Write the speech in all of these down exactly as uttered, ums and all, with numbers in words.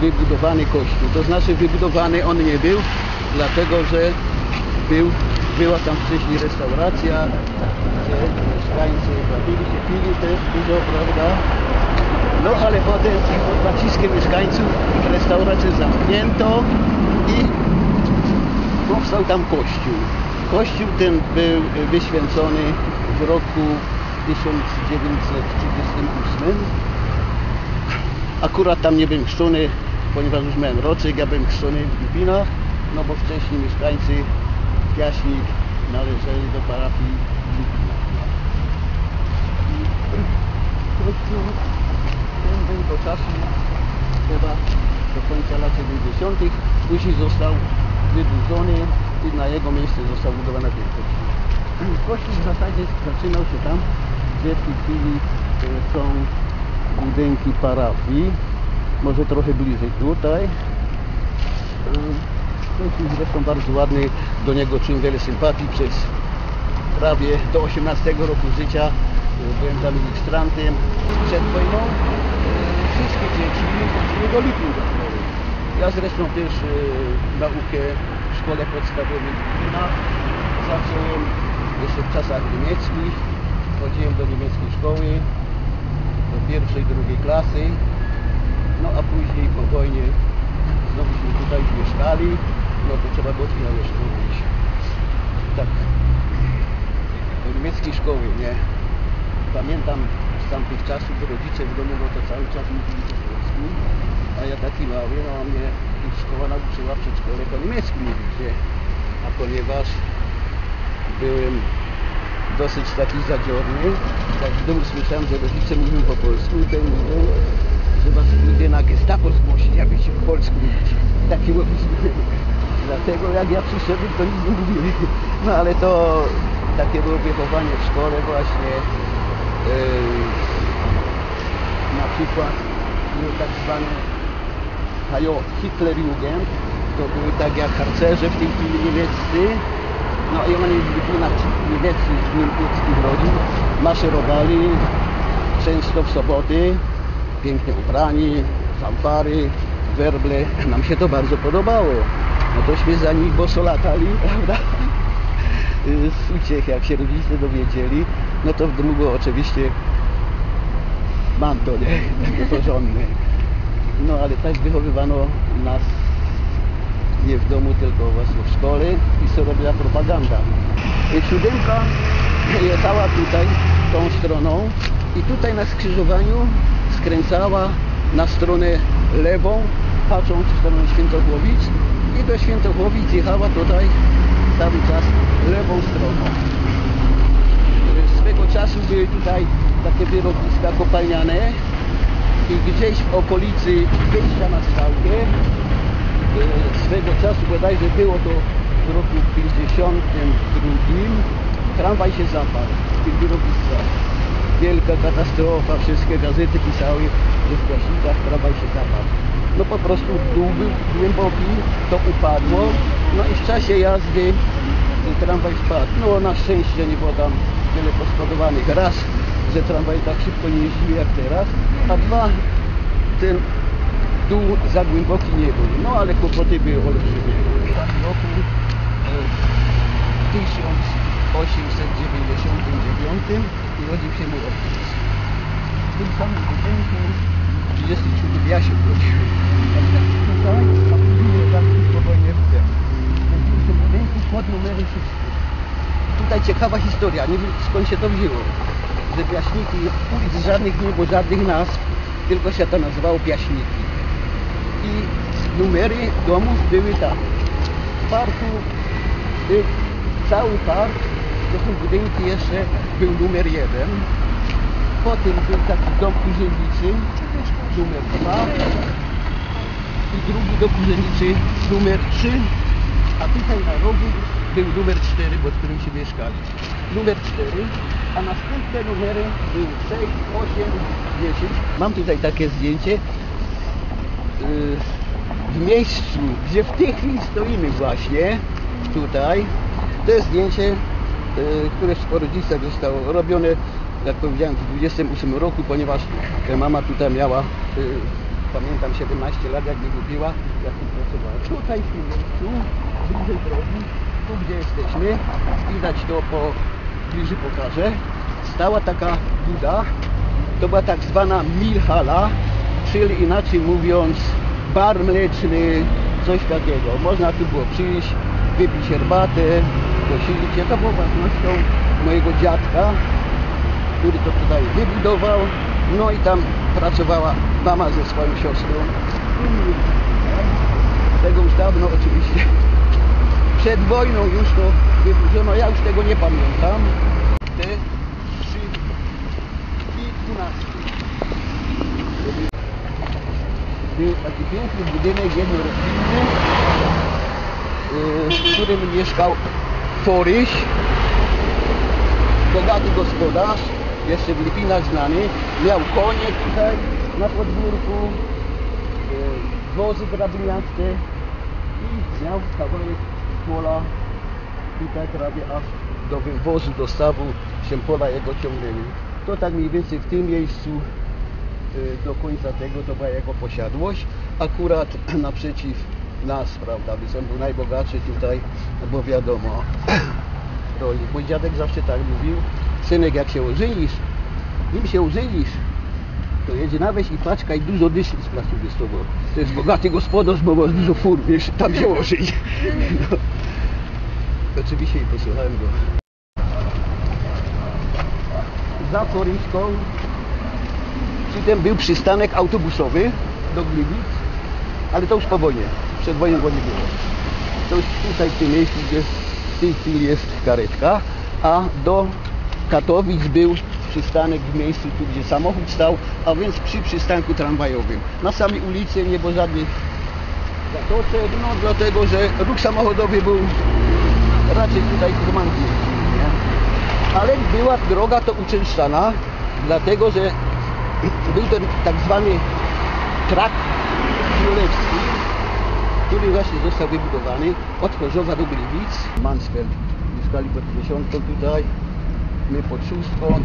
wybudowany kościół. To znaczy wybudowany on nie był, dlatego że był, była tam wcześniej restauracja, gdzie mieszkańcy bawili się, pili też dużo, prawda? No ale potem pod naciskiem mieszkańców restaurację zamknięto i powstał tam kościół. Kościół ten był wyświęcony w roku tysiąc dziewięćset trzydziestym ósmym. Akurat tam nie byłem chrzczony, ponieważ już miałem roczek, ja byłem chrzczony w Lipinach, no bo wcześniej mieszkańcy Piaśnik należeli do parafii Lipina. Ten był do czasu chyba do końca lat dziewięćdziesiątych. Później został wyburzony i na jego miejsce został budowana kościół. Kościół w zasadzie zaczynał się tam, gdzie w tej chwili są budynki parafii, może trochę bliżej tutaj. Kościół zresztą bardzo ładny, do niego czuję wiele sympatii. Przez prawie do osiemnastego roku życia byłem tam ministrantem. Przed wojną wszystkie dzieci chodziły do Lipin do szkoły. Ja zresztą też naukę w szkole podstawowej w Lipinach zacząłem jeszcze w czasach niemieckich. Chodziłem do niemieckiej szkoły, do pierwszej, drugiej klasy. No a później po wojnie znowuśmy tutaj mieszkali, no to trzeba było odwiedzać szkoły. Tak, do niemieckiej szkoły, nie? Pamiętam z tamtych czasów rodzice w domu, no to cały czas mówili po polsku, a ja taki mały, no a mnie szkoła nauczyła przed szkołę po niemiecku mówić, nie? A ponieważ byłem dosyć taki zadziorny, tak w domu słyszałem, że rodzice mówią po polsku i ten mówił, że was nigdy na gestapo zgłosić, aby się po polsku mówić. Taki łopis. Dlatego jak ja przyszedłem, to nic nie mówili. No ale to takie było wychowanie w szkole właśnie. Na przykład były tak zwane Hitler Jugend, to były tak jak harcerze w tej chwili niemieccy, no i oni na niemieckich, niemieckich rodzin maszerowali często w soboty, pięknie ubrani, fanfary, werble, nam się to bardzo podobało, no tośmy za nich boso latali, prawda? Z uciech, jak się rodzice dowiedzieli, no to w domu było oczywiście mando, nie? Porządne. No ale tak wychowywano nas nie w domu, tylko właśnie w szkole i co robiła propaganda. Siódemka jechała tutaj tą stroną i tutaj na skrzyżowaniu skręcała na stronę lewą, patrząc w stronę Świętochłowic i do Świętochłowic jechała tutaj cały czas lewą stroną. Swego czasu były tutaj takie wyrobiska kopalniane i gdzieś w okolicy wyjścia na Skałkę swego czasu, bodajże było to w roku pięćdziesiątym drugim, tramwaj się zapadł w tych wyrobiskach. Wielka katastrofa, wszystkie gazety pisały, że w Piaśnikach tramwaj się zapadł. No po prostu dół był głęboki, to upadło, no i w czasie jazdy tramwaj spadł. No na szczęście nie było tam wiele poszkodowanych. Raz, że tramwaj tak szybko nie jeździły jak teraz, a dwa, ten dół za głęboki nie był. No ale kłopoty były olbrzymie. W roku tysiąc osiemset dziewięćdziesiątym dziewiątym urodził się mój ojciec. W tym samym budynku trzydziestym siódmym ja się urodziłem. A później tam po wojnie w tym. W tym budynku pod numerem szóstym. Tutaj ciekawa historia, nie wiem skąd się to wzięło, że Piaśniki, ulic żadnych nie było, żadnych nazw, tylko się to nazywało Piaśniki. I numery domów były tam. W parku, był cały park, do tych budynki jeszcze był numer jeden. Potem był taki dom urzędniczy, numer dwa. I drugi dom urzędniczy, numer trzy. A tutaj na rogu był numer cztery, pod którym się mieszkali. Numer cztery, a następne numery były sześć, osiem, dziesięć. Mam tutaj takie zdjęcie w miejscu, gdzie w tej chwili stoimy właśnie, tutaj. To jest zdjęcie, które po rodzicach zostało robione, jak powiedziałem, w tysiąc dziewięćset dwudziestym ósmym roku, ponieważ mama tutaj miała pamiętam siedemnaście lat, jak mi gubiła, jak mi pracowała. Tutaj, tu, bliżej drogi, tu gdzie jesteśmy, widać to po bliżej pokażę, stała taka buda, to była tak zwana milhala, czyli inaczej mówiąc bar mleczny, coś takiego. Można tu było przyjść, wypić herbatę, posilić się. To było własnością mojego dziadka, który to tutaj wybudował. No i tam pracowała mama ze swoją siostrą. Tego już dawno oczywiście. Przed wojną już to wyburzono. Ja już tego nie pamiętam. Te trzy i dwunastki. Był taki piękny budynek jednorodzinny, w którym mieszkał Foryś, bogaty gospodarz, jeszcze w Lipinach znany, miał konie tutaj na podwórku, wozy grabiarskie i miał kawałek pola tutaj prawie aż do wywozu, do stawu się pola jego ciągnęły. To tak mniej więcej w tym miejscu do końca tego to była jego posiadłość, akurat naprzeciw nas, prawda, więc on był najbogatszy tutaj, bo wiadomo, rolnik. Mój dziadek zawsze tak mówił: synek, jak się ożynisz, nim się ożynisz, to jedzie na wieś i paczka i dużo dysznic pracuje z tobą. To jest bogaty gospodarz, bo masz dużo fur, wiesz, tam się ożyni. No. Oczywiście i posłuchałem go. Za Koryską potem był przystanek autobusowy do Gliwic, ale to już po wojnie, przed wojną go nie było. To już tutaj w tym miejscu, gdzie w tej chwili jest karetka, a do Katowic był przystanek w miejscu tu, gdzie samochód stał, a więc przy przystanku tramwajowym. Na samej ulicy nie było żadnych zatoczek, no dlatego, że ruch samochodowy był raczej tutaj kurmanty. Ale była droga to uczęszczana, dlatego, że był ten tak zwany trakt królewski, który właśnie został wybudowany od Chorzowa do Brywic. Mansfeld mieszkali pod dziesiątką tutaj, my pod szóstką,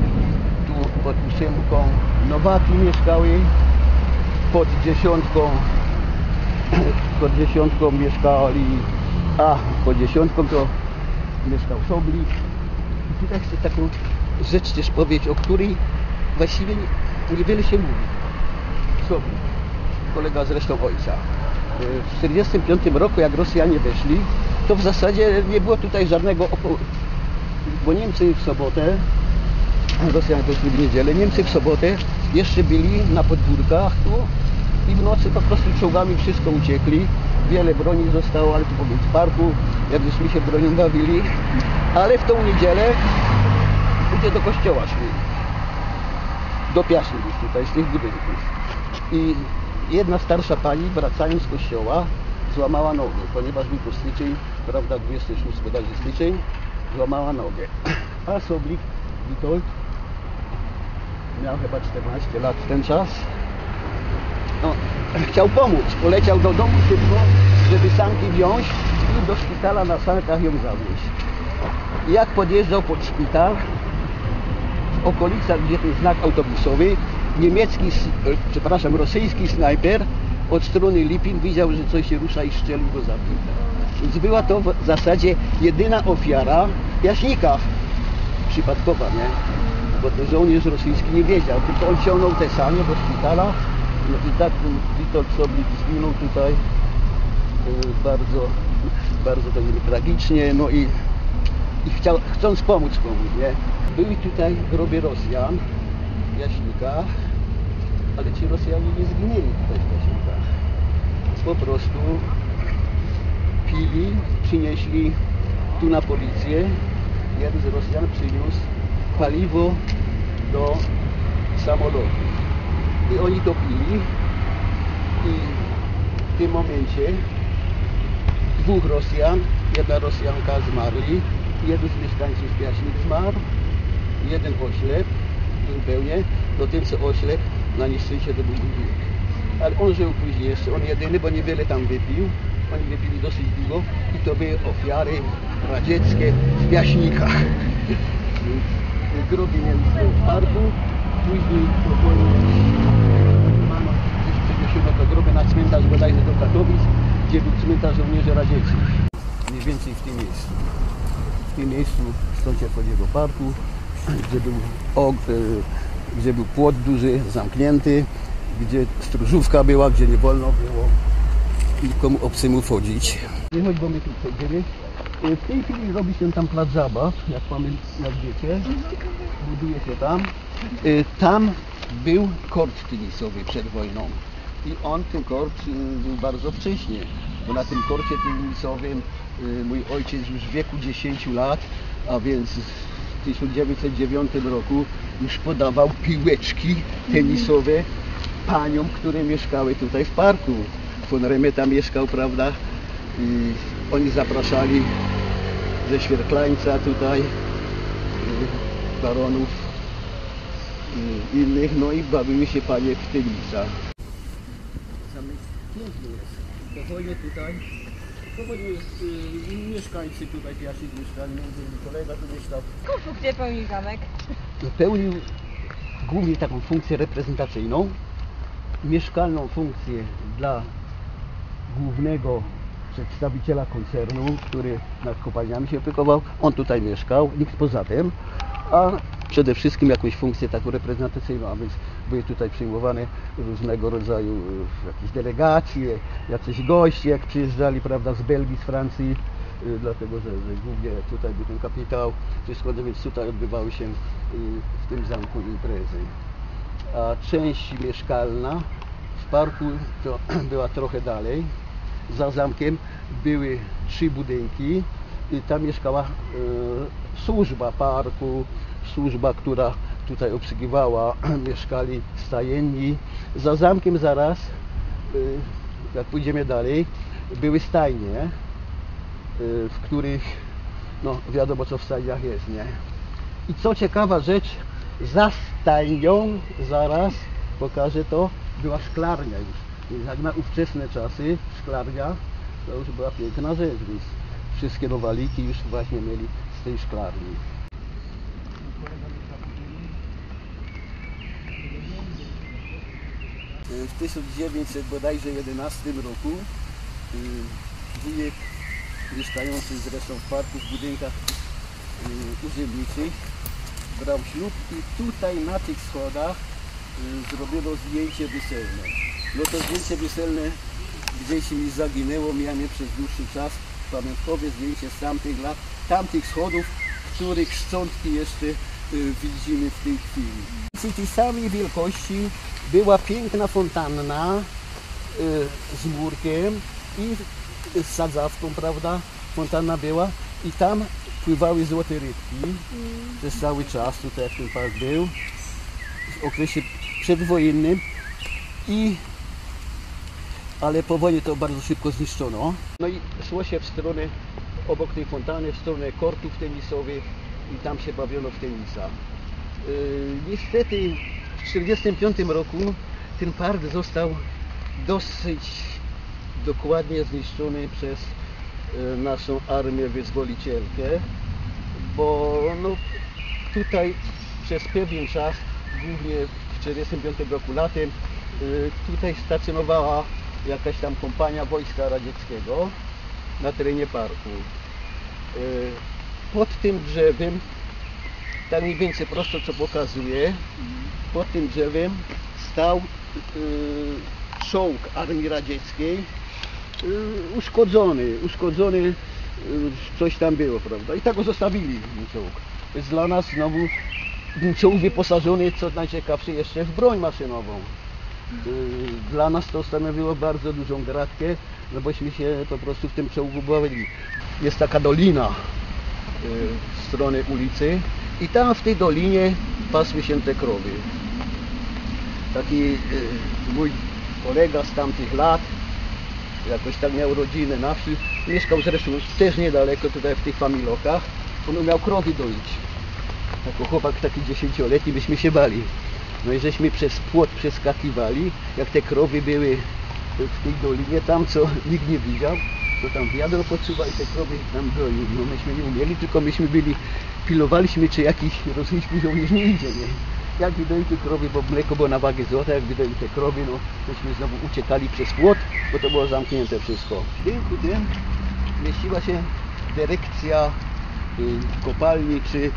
tu pod ósemką Nowaki mieszkały, pod dziesiątką, pod dziesiątką mieszkali, a pod dziesiątką to mieszkał Soblik. I tutaj chcę taką rzecz też powiedzieć, o której właściwie nie niewiele się mówi. Soblik, kolega zresztą ojca. W tysiąc dziewięćset czterdziestym piątym roku, jak Rosjanie weszli, to w zasadzie nie było tutaj żadnego oporu. Bo Niemcy w sobotę, Rosjanie weszli w niedzielę, Niemcy w sobotę jeszcze byli na podwórkach tu i w nocy po prostu czołgami wszystko uciekli. Wiele broni zostało, ale tu powiedz w parku, jak żeśmy się bronią bawili. Ale w tą niedzielę ludzie do kościoła szli. Do Piaśnik tutaj, z tych budynków. I jedna starsza pani, wracając z kościoła, złamała nogę, ponieważ był to styczeń, prawda, dwudziesty szósty bodajże styczeń, złamała nogę. A Soblik Witold miał chyba czternaście lat w ten czas. No, chciał pomóc, poleciał do domu szybko, żeby sanki wziąć i do szpitala na sankach ją zawieźć. I jak podjeżdżał pod szpital, w okolicach, gdzie ten znak autobusowy, niemiecki, przepraszam, rosyjski snajper od strony Lipin widział, że coś się rusza i strzelił go zabił. Więc była to w zasadzie jedyna ofiara w Piaśnikach. Przypadkowa, nie? Bo to żołnierz rosyjski nie wiedział, tylko on ciągnął te sanie do szpitala. No i tak Witold Soblik zginął tutaj bardzo, bardzo to nie, tragicznie. No i I chciał, chcąc pomóc komuś, nie? Były tutaj groby Rosjan w Jaśnikach, ale ci Rosjanie nie zginęli tutaj w Jaśnikach. Po prostu pili, przynieśli tu na policję. Jeden z Rosjan przyniósł paliwo do samolotu. I oni to pili. I w tym momencie dwóch Rosjan, jedna Rosjanka zmarli. Jeden z mieszkańców Piaśnik zmarł, jeden oślep, zupełnie, do tym co oślep, na nieszczęście to był drugi. Ale on żył później jeszcze, on jedyny, bo niewiele tam wypił, oni wypili dosyć długo i to były ofiary radzieckie w Piaśnikach. Groby Niemcy w parku, później po wojnie gdzieś przeniesiono to drogę na cmentarz bodajże do Katowic, gdzie był cmentarz żołnierzy radzieckich. Mniej więcej w tym miejscu. W tym miejscu, stąd się pod jego parku, gdzie był, og, gdzie był płot duży, zamknięty, gdzie stróżówka była, gdzie nie wolno było nikomu obcemu wchodzić. Nie chodź, bo my tu przejdziemy. W tej chwili robi się tam plac zabaw, jak, jak wiecie, buduje się tam. Tam był kort tenisowy przed wojną i on ten kort był bardzo wcześnie, bo na tym korcie tenisowym mój ojciec już w wieku dziesięciu lat, a więc w tysiąc dziewięćset dziewiątym roku już podawał piłeczki tenisowe paniom, które mieszkały tutaj w parku. Von Remy tam mieszkał, prawda? I oni zapraszali ze Świerklańca tutaj baronów i innych, no i bawiły się panie w tenisa. Pięknie jest, spokojnie tutaj. Spokojnie jest, mieszkańcy tutaj Piaśnik mieszkali, między innymi kolega tu mieszkał. Jaką funkcję pełnił zamek? Pełnił głównie taką funkcję reprezentacyjną, mieszkalną funkcję dla głównego przedstawiciela koncernu, który nad kopalniami się opiekował. On tutaj mieszkał, nikt poza tym, a przede wszystkim jakąś funkcję taką reprezentacyjną, a więc były tutaj przyjmowane różnego rodzaju jakieś delegacje, jacyś goście, jak przyjeżdżali, prawda, z Belgii, z Francji, dlatego że, że głównie tutaj był ten kapitał, wszystko, więc tutaj odbywały się w tym zamku imprezy. A część mieszkalna w parku to była trochę dalej. Za zamkiem były trzy budynki i tam mieszkała y, służba parku, służba, która tutaj obsługiwała, mieszkali stajenni. Za zamkiem zaraz, y, jak pójdziemy dalej, były stajnie, y, w których, no wiadomo co w stajniach jest, nie? I co ciekawa rzecz, za stajnią, zaraz pokażę to, była szklarnia już. Jak na ówczesne czasy szklarnia to już była piękna rzecz, więc wszystkie nowaliki już właśnie mieli z tej szklarni. W tysiąc dziewięćset jedenastym roku wujek mieszkający zresztą w parku, w budynkach urzędniczych brał ślub i tutaj na tych schodach zrobiono zdjęcie weselne. No to zdjęcie weselne gdzieś mi zaginęło, miałem je przez dłuższy czas, pamiątkowe zdjęcie z tamtych lat, tamtych schodów, których szczątki jeszcze y, widzimy w tej chwili. Z tej samej wielkości była piękna fontanna y, z murkiem i y, z sadzawką, prawda, fontanna była i tam pływały złote rybki mm. przez cały czas, tutaj jak ten park był, w okresie przedwojennym. I ale po wojnie to bardzo szybko zniszczono. No i szło się w stronę, obok tej fontany, w stronę kortów tenisowych i tam się bawiono w tenisa. Yy, niestety w tysiąc dziewięćset czterdziestym piątym roku ten park został dosyć dokładnie zniszczony przez yy, naszą armię wyzwolicielkę, bo no, tutaj przez pewien czas, głównie w tysiąc dziewięćset czterdziestym piątym roku latem, tutaj stacjonowała jakaś tam kompania Wojska Radzieckiego na terenie parku. Pod tym drzewem, tak mniej więcej prosto co pokazuje, pod tym drzewem stał czołg Armii Radzieckiej, uszkodzony, uszkodzony, coś tam było, prawda? I tak go zostawili, ten czołg. Więc dla nas znowu czołg wyposażony, co najciekawsze, jeszcze w broń maszynową. Dla nas to stanowiło bardzo dużą gratkę, no bośmy się po prostu w tym czołgu bawili. Jest taka dolina w stronę ulicy i tam w tej dolinie pasły się te krowy. Taki mój kolega z tamtych lat, jakoś tam miał rodzinę na wsi, mieszkał zresztą też niedaleko tutaj w tych familokach, on miał krowy doić. Jako chłopak taki dziesięcioletni byśmy się bali. No i żeśmy przez płot przeskakiwali, jak te krowy były w tej dolinie, tam co nikt nie widział, to tam wiadro podsuwa i te krowy tam doiły. No myśmy nie umieli, tylko myśmy byli, pilowaliśmy, czy jakiś rosyjski żołnierz nie idzie, nie? jak widoły te krowy, bo mleko było na wagę złota, jak widoły te krowy, no myśmy znowu uciekali przez płot, bo to było zamknięte wszystko. W budynku tym mieściła się dyrekcja y, kopalni, czy y,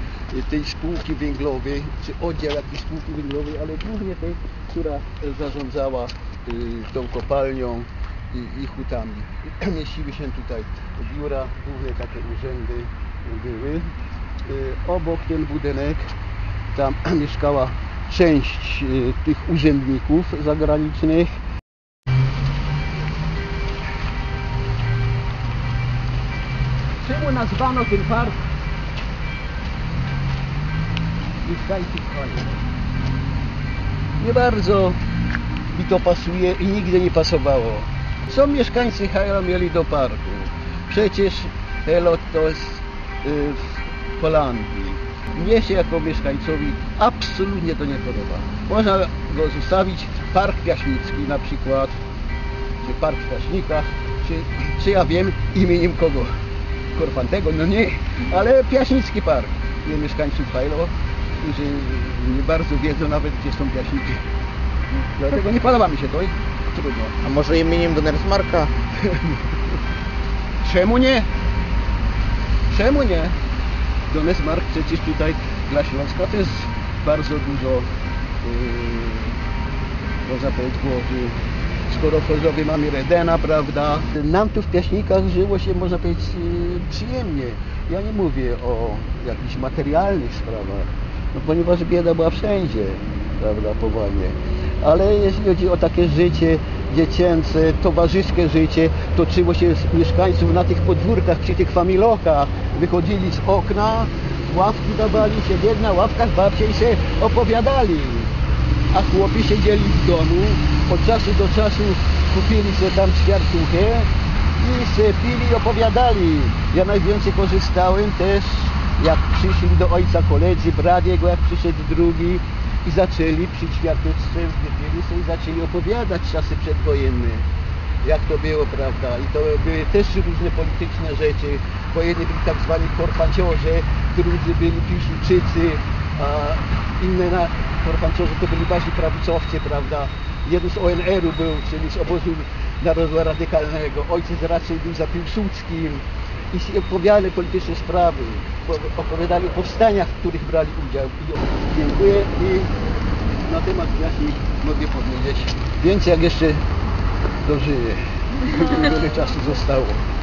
tej spółki węglowej, czy oddział jakiejś spółki węglowej, ale głównie tej, która zarządzała y, tą kopalnią i, i hutami. I mieściły się tutaj biura, główne takie urzędy były. Obok ten budynek tam mieszkała część tych urzędników zagranicznych. Czemu nazwano ten park? Nie bardzo mi to pasuje i nigdy nie pasowało. Co mieszkańcy Helo mieli do parku? Przecież Helo to jest yy, Holandii. Mnie się jako mieszkańcowi absolutnie to nie podoba. Można go zostawić Park Piaśnicki na przykład, czy Park w Piaśnikach, czy, czy ja wiem imieniem kogo? Korfantego? No nie, ale Piaśnicki Park. Nie mieszkańców Hajlo, którzy nie bardzo wiedzą nawet, gdzie są Piaśniki. Dlatego nie podoba mi się to i trudno. A może imieniem Donnersmarcka? Czemu nie? Czemu nie? Donnersmarck przecież tutaj dla Śląska to jest bardzo dużo yy, poza Podgłowy. Skoro w Chorzowie mamy Redena, prawda? Nam tu w Piaśnikach żyło się, można powiedzieć, yy, przyjemnie. Ja nie mówię o jakichś materialnych sprawach, no, ponieważ bieda była wszędzie, prawda, po wojnie. Ale jeśli chodzi o takie życie dziecięce, towarzyskie życie, toczyło się z mieszkańców na tych podwórkach, przy tych familokach. Wychodzili z okna, ławki dawali się, biedna na ławkach babcie i się opowiadali. A chłopi siedzieli w domu, od czasu do czasu kupili sobie tam ćwiartuchę i se pili i opowiadali. Ja najwięcej korzystałem też, jak przyszli do ojca koledzy, brat jego, jak przyszedł drugi, i zaczęli przy ćwiarteczce i zaczęli opowiadać czasy przedwojenne, jak to było, prawda? I to były też różne polityczne rzeczy, bo jedni byli tak zwani korfanciorzy, drudzy byli Piłsudczycy, a inne na korfanciorzy to byli bardziej prawicowcy, prawda? Jeden z O N R-u był, czyli z Obozu Narodu Radykalnego, ojciec raczej był za Piłsudskim i opowiadali polityczne sprawy, opowiadali o powstaniach, w których brali udział. Dziękuję i na temat Piaśnik mogę powiedzieć więcej, jak jeszcze dożyję. Wiele czasu zostało.